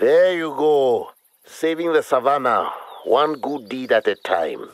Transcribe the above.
There you go, saving the savannah, one good deed at a time.